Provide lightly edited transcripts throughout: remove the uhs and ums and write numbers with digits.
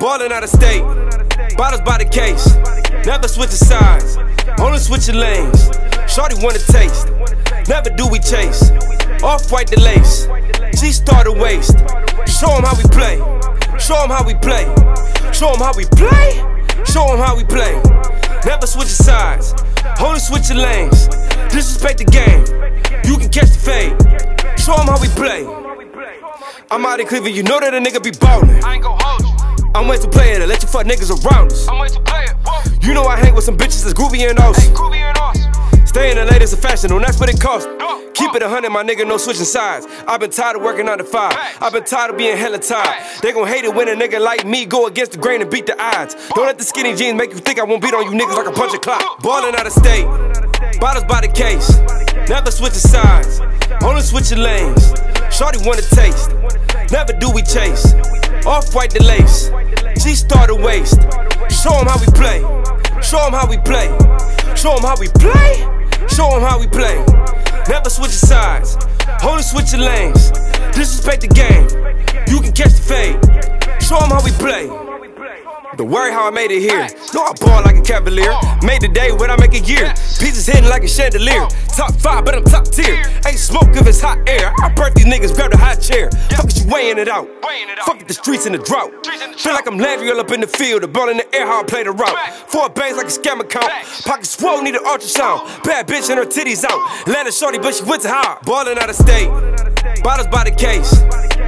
Ballin' out of state, bottles by the case. Never switching sides, only switching lanes. Shorty wanna taste, never do we chase. Off white the lace, G-Star the waist. Show 'em how we play, show 'em how we play. Show 'em how we play, show 'em how we play. Never switching sides, only switching lanes. Disrespect the game, you can catch the fade. Show 'em how we play. I'm out in Cleveland, you know that a nigga be ballin'. I ain't gon' hold you. I'm way too player to let you fuck niggas around us. I'm way too player, whoa. You know I hang with some bitches that's groovy and awesome. Hey, groovy and awesome. Stay in the latest of fashion, and that's what it costs. Keep it 100, my nigga, no switching sides. I've been tired of working 9 to 5. I've been tired of being hella tired. They gon' hate it when a nigga like me go against the grain and beat the odds. Don't let the skinny jeans make you think I won't beat on you niggas like a punch of clock. Ballin' out of state, bottles by the case. Never switching sides, only switching lanes. Shorty wanna taste, never do we chase. Off white the lace, G-Star the waist. Show 'em how we play, show 'em how we play. Show 'em how we play, show 'em how we play. Never switching sides, only switching lanes. Disrespect the game, you can catch the fade. Show 'em how we play. Don't worry how I made it here. Know I ball like a cavalier. Made the day when I make a year. Pieces hitting like a chandelier. Top 5, but I'm top tier. Ain't smoke if it's hot air. I burnt these niggas, grab the hot chair. Fuck it, you weighing it out. Fuck it, the streets in the drought. Feel like I'm Landry all up in the field. The ball in the air, how I play the route. 4 bangs like a scam account. Pocket swole, need an ultrasound. Bad bitch and her titties out. Landed shorty, but she went to high. Ballin' out of state, bottles by the case.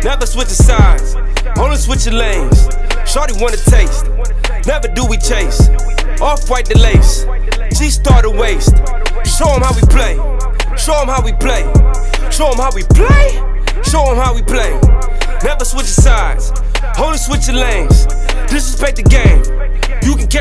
Never switching sides, only switching lanes. Shorty wanna taste, never do we chase. Off white the lace, G-Star the waist. Show 'em how we play, show 'em how we play. Show 'em how we play, show 'em how we play. Never switching sides, only switching lanes. Disrespect the game, you can